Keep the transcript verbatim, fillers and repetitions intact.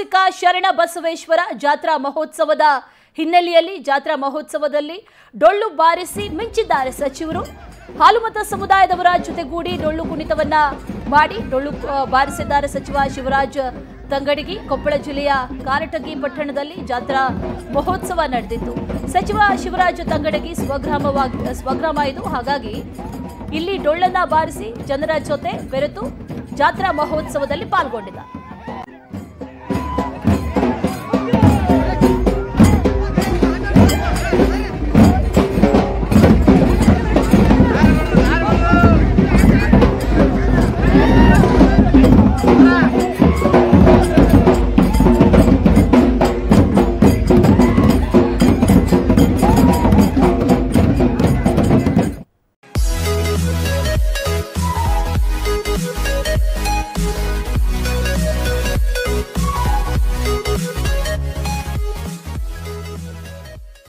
ಐತಿಹಾಸಿಕ ಶರಣ ಬಸವೇಶ್ವರ ಜಾತ್ರಾ ಮಹೋತ್ಸವದ ಹಿನ್ನೆಲೆಯಲ್ಲಿ ಜಾತ್ರಾ ಮಹೋತ್ಸವದಲ್ಲಿ ಡೊಳ್ಳು ಬಾರಿಸಿ ಮಿಂಚಿದ್ದಾರೆ ಸಚಿವರು। ಹಾಲುಮತ ಸಮುದಾಯದವರ ಜೊತೆಗೂಡಿ ಡೊಳ್ಳು ಕುಣಿತವನ್ನ ಮಾಡಿ ಡೊಳ್ಳು ಬಾರಿಸಿದ್ದಾರೆ ಸಚಿವ ಶಿವರಾಜ್ ತಂಗಡಿಗಿ। ಕೊಪ್ಪಳ ಜಿಲ್ಲೆಯ कारटगी ಪಟ್ಟಣದಲ್ಲಿ ಜಾತ್ರಾ ಮಹೋತ್ಸವ ನಡೆದಿತ್ತು। ಸಚಿವ ಶಿವರಾಜ್ ತಂಗಡಿಗಿ ಸ್ವಗ್ರಾಮವಾಗಿ ಸ್ವಗ್ರಾಮವಿದು, ಹಾಗಾಗಿ ಇಲ್ಲಿ ಡೊಳ್ಳನ್ನ ಬಾರಿಸಿ ಜನರ ಜೊತೆ ಬೆರೆತು ಜಾತ್ರಾ ಮಹೋತ್ಸವದಲ್ಲಿ ಪಾಲ್ಗೊಂಡಿದ್ದಾರೆ।